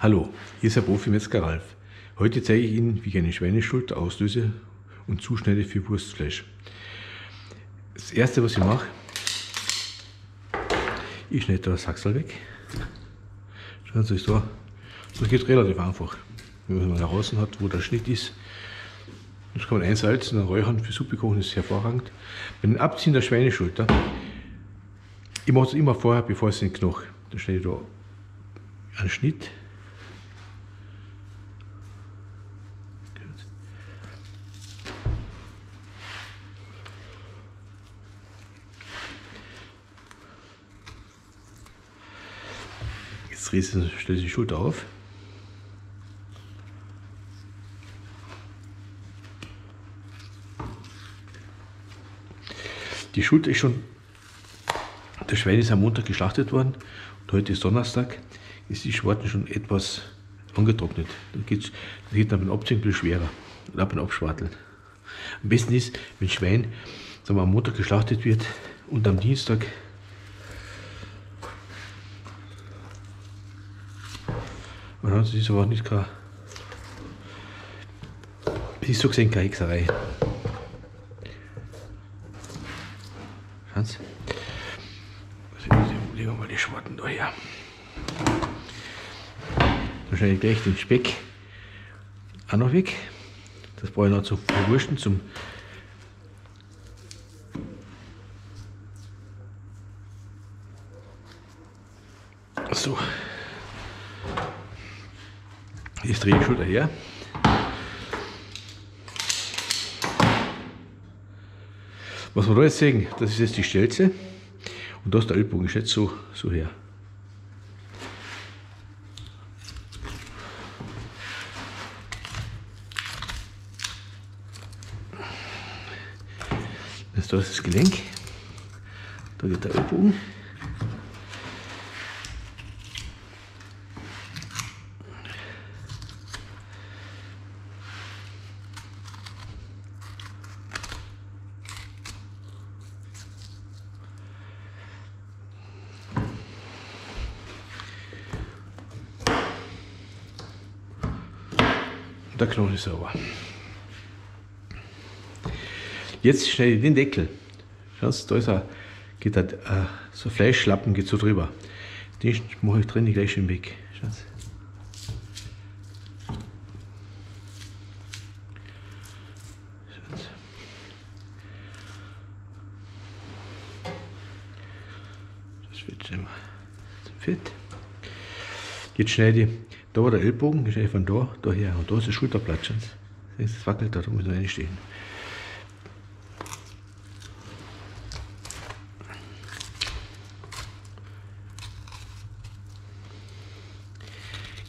Hallo, hier ist der Profi-Metzger Ralf. Heute zeige ich Ihnen, wie ich eine Schweineschulter auslöse und zuschneide für Wurstfleisch. Das erste, was ich mache, ich schneide da das Achsel weg. Schauen Sie sich da, das geht relativ einfach. Wenn man da draußen hat, wo der Schnitt ist, das kann man einsalzen und räuchern. Für Suppe kochen ist es hervorragend. Bei dem Abziehen der Schweineschulter, ich mache das immer vorher, bevor es in den Knochen. Dann schneide ich da einen Schnitt. Jetzt stelle ich die Schulter auf. Die Schulter ist schon, das Schwein ist am Montag geschlachtet worden und heute ist Donnerstag, ist die Schwarten schon etwas angetrocknet. Da geht es ab dem Abziehen ein bisschen schwerer und ab dem Abschwarteln. Am besten ist, wenn Schwein sagen wir, am Montag geschlachtet wird und am Dienstag das ist aber nicht gar. Es ist so gesehen keine Hexerei. Schauen Sie. Also, legen wir mal die Schwarten da her. Dann schneide ich gleich den Speck auch noch weg. Das brauche ich noch zum Verwursten, zum so. Jetzt drehe ich die Schulter her. Was wir da jetzt sehen, das ist jetzt die Stelze und da ist der Ölbogen, ich schätze so her. Jetzt da ist das Gelenk, da geht der Ölbogen. Der Knochen ist sauber. Jetzt schneide ich den Deckel. Schauen Sie, da ist so Fleischlappen geht so drüber. Den mache ich drin, die gleich schön weg. Schauen Sie. Das wird schon mal fit. Jetzt schneide ich. Da war der Ellbogen, ich schneide von da her und da ist das Schulterblatt. Schauen Sie, das wackelt da, da muss noch reinstehen.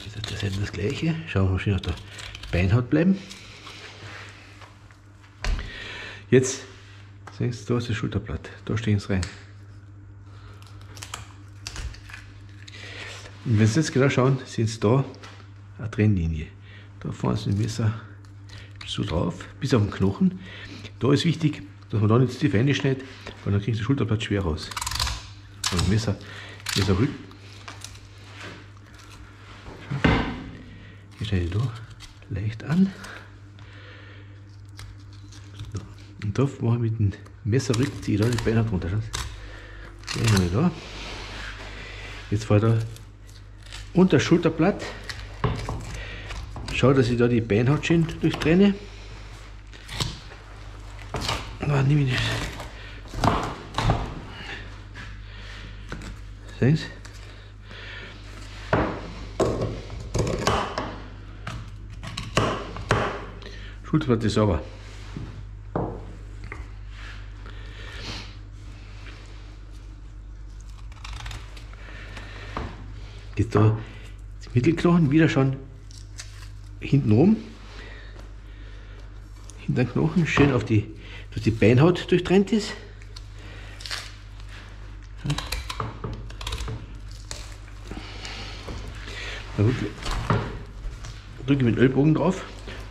Jetzt hat das Ende das gleiche. Schauen wir schön auf der Beinhaut bleiben. Jetzt, sehen Sie, da ist das Schulterblatt, da stehen Sie rein. Und wenn Sie jetzt genau schauen, sehen Sie da eine Trennlinie. Da fahren Sie mit dem Messer so drauf, bis auf den Knochen. Da ist wichtig, dass man da nicht zu tief einschneidet, weil dann kriegt das Schulterblatt schwer raus. Und das Messer rück. Ich schneide da leicht an. Und da mache ich mit dem Messer rück, ziehe da die Beine runter. Da. Jetzt fahre ich da unter das Schulterblatt, schau, dass ich da die Beinhaut schön durchtrenne. Nein, nehme ich nicht. Sehen Sie? Schulterblatt ist sauber. Jetzt da die Mittelknochen wieder schon hinten rum, hinter den Knochen, schön auf die, dass die Beinhaut durchtrennt ist. Dann drücke ich mit dem Ölbogen drauf,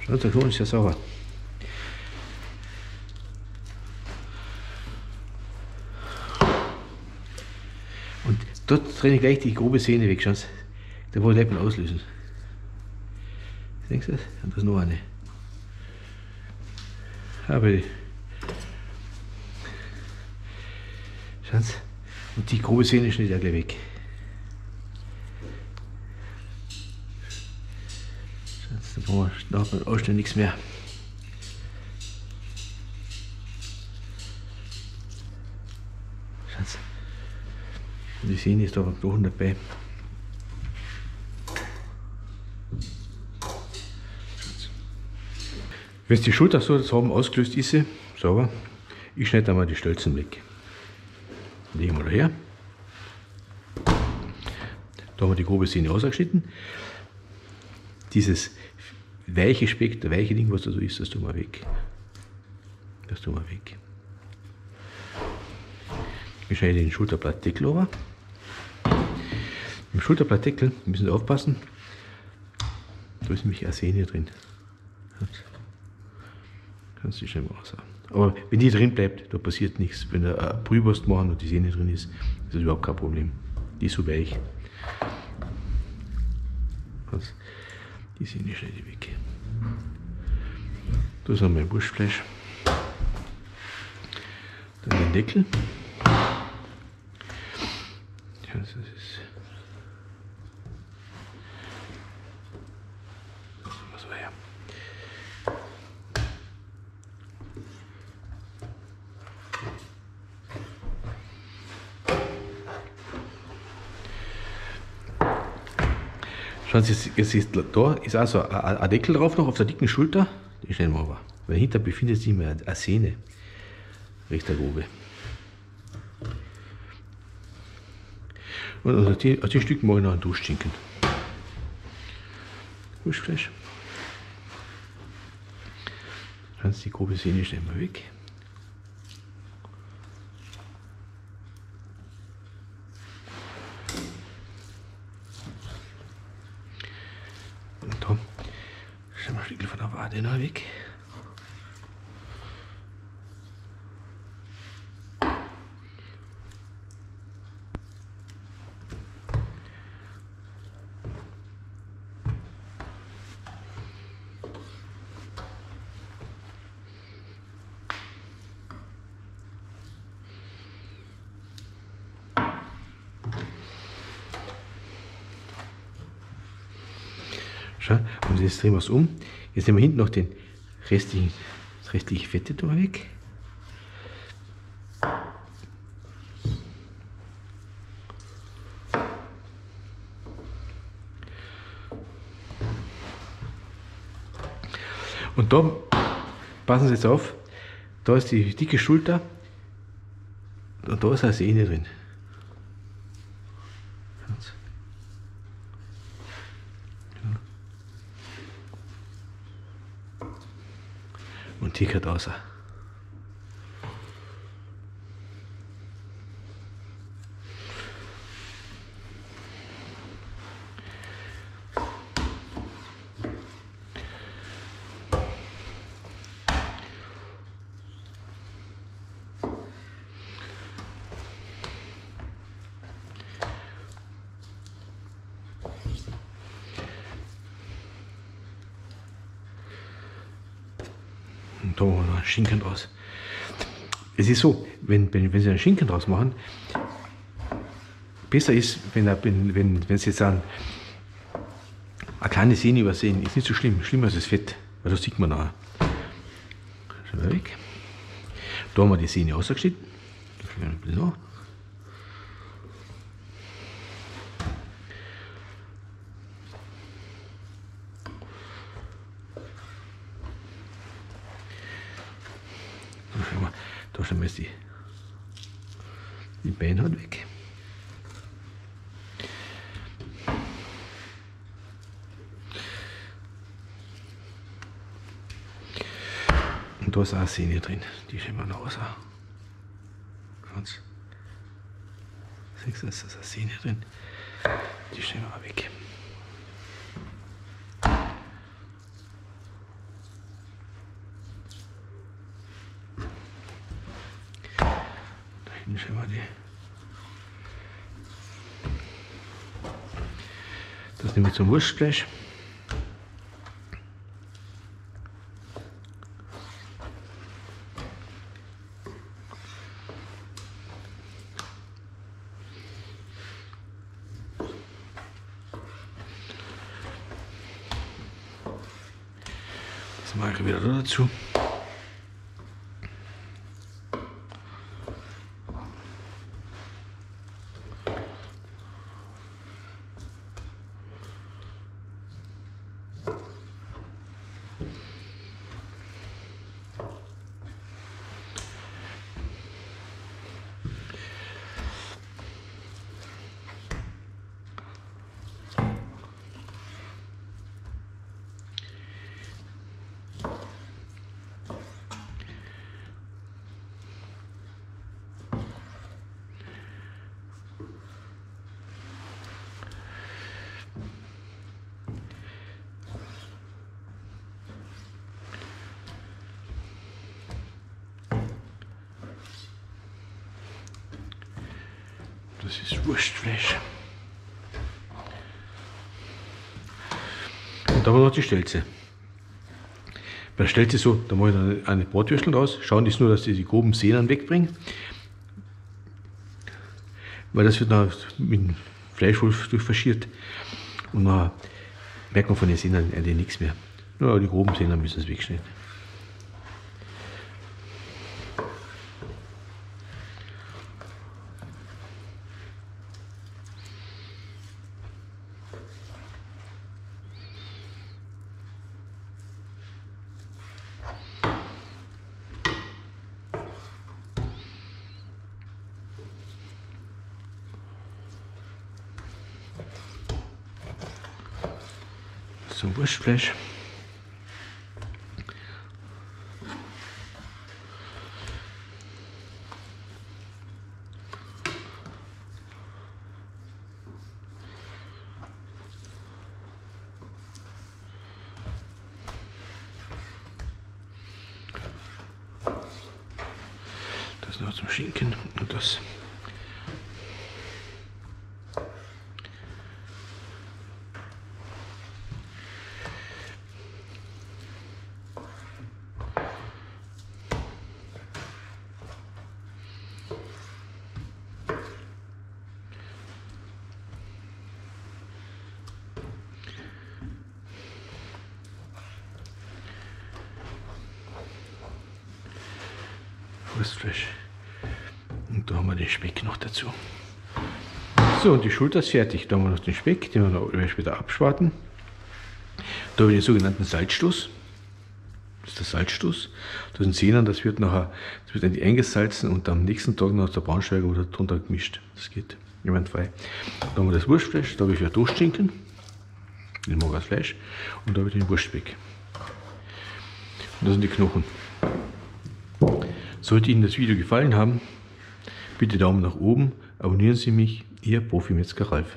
schaut, der Knochen ist ja sauber. Dort trenne ich gleich die grobe Sehne weg, schauen Sie. Da wollte ich gleich mal auslösen. Denkst du das? Und das ist noch eine. Aber die. Schauen Sie. Und die grobe Sehne schneidet auch gleich weg. Schauen Sie, da hat man auch schnell nichts mehr. Schauen Sie. Und die Sehne ist da beim Knochen dabei. Wenn die Schulter so haben, ausgelöst ist sie, sauber, ich schneide einmal die Stelzen weg. Nehmen wir da her. Da haben wir die grobe Sehne ausgeschnitten. Dieses weiche Speck, der weiche Ding, was da so ist, das tun wir weg. Das tun wir weg. Ich schneide den Schulterblatt-Deckel over. Im Schulterblatt-Deckel müssen wir aufpassen. Da ist nämlich eine Sehne drin. Kannst du die scheinbar aussagen. Aber wenn die drin bleibt, da passiert nichts. Wenn wir eine Brühwurst machen und die Sehne drin ist, ist das überhaupt kein Problem. Die ist so weich. Die Sehne schneide ich weg. Das haben wir ein Wurstfleisch. Dann den Deckel. Ja, das ist. Schauen Sie, jetzt ist da ist also ein Deckel drauf noch auf der dicken Schulter. Den schneiden wir aber. Weil dahinter befindet sich immer eine Sehne. Recht grobe. Und aus den Stücken mache ich noch einen Duschschinken. Wurstfleisch. Schauen Sie, die grobe Sehne schneiden wir weg. Den noch weg. Schau, und jetzt drehen wir es um. Jetzt nehmen wir hinten noch den restlichen, das restliche Fette da weg. Und da, passen Sie jetzt auf, da ist die dicke Schulter und da ist eine Sehne drin. Tickert außer. Da machen wir noch einen Schinken draus. Es ist so, wenn Sie einen Schinken draus machen, besser ist, wenn Sie jetzt eine kleine Sehne übersehen. Ist nicht so schlimm. Schlimmer ist das Fett, weil das sieht man auch. Schauen wir weg. Da haben wir die Sehne ausgeschnitten. Da schauen wir ein bisschen nach. Da schauen wir jetzt die Beinhaut weg. Und da ist auch eine Sehne drin, die schauen wir noch raus. Siehst du, da ist eine Sehne drin, die schauen wir auch weg. Das nehmen wir zum Wurstfleisch. Das mache ich wieder dazu. Das ist Wurstfleisch. Und dann noch die Stelze. Bei der Stelze so, da mache ich eine Bratwürstel raus. Schauen ist nur, dass die groben Sehnen wegbringen. Weil das wird dann mit dem Fleischwolf durchfaschiert. Und dann merkt man von den Sehnen eigentlich nichts mehr. Nur die groben Sehnen müssen es wegschneiden. Zum Wurstfleisch. Das noch zum Schinken und das. Und da haben wir den Speck noch dazu. So, und die Schulter ist fertig. Da haben wir noch den Speck, den wir noch später abschwarten. Da habe ich den sogenannten Salzstoß. Das ist der Salzstoß. Das sind Sehnen, das wird nachher eigentlich eingesalzen und am nächsten Tag noch der Braunschweiger oder drunter gemischt. Das geht einwandfrei. Da haben wir das Wurstfleisch, da habe ich wieder Toastschinken. Ich mag das Fleisch. Und da habe ich den Wurstspeck. Und das sind die Knochen. Sollte Ihnen das Video gefallen haben, bitte Daumen nach oben, abonnieren Sie mich, Ihr Profi-Metzger Ralf.